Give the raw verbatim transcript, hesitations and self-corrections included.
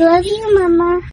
Pero adiós, mamá.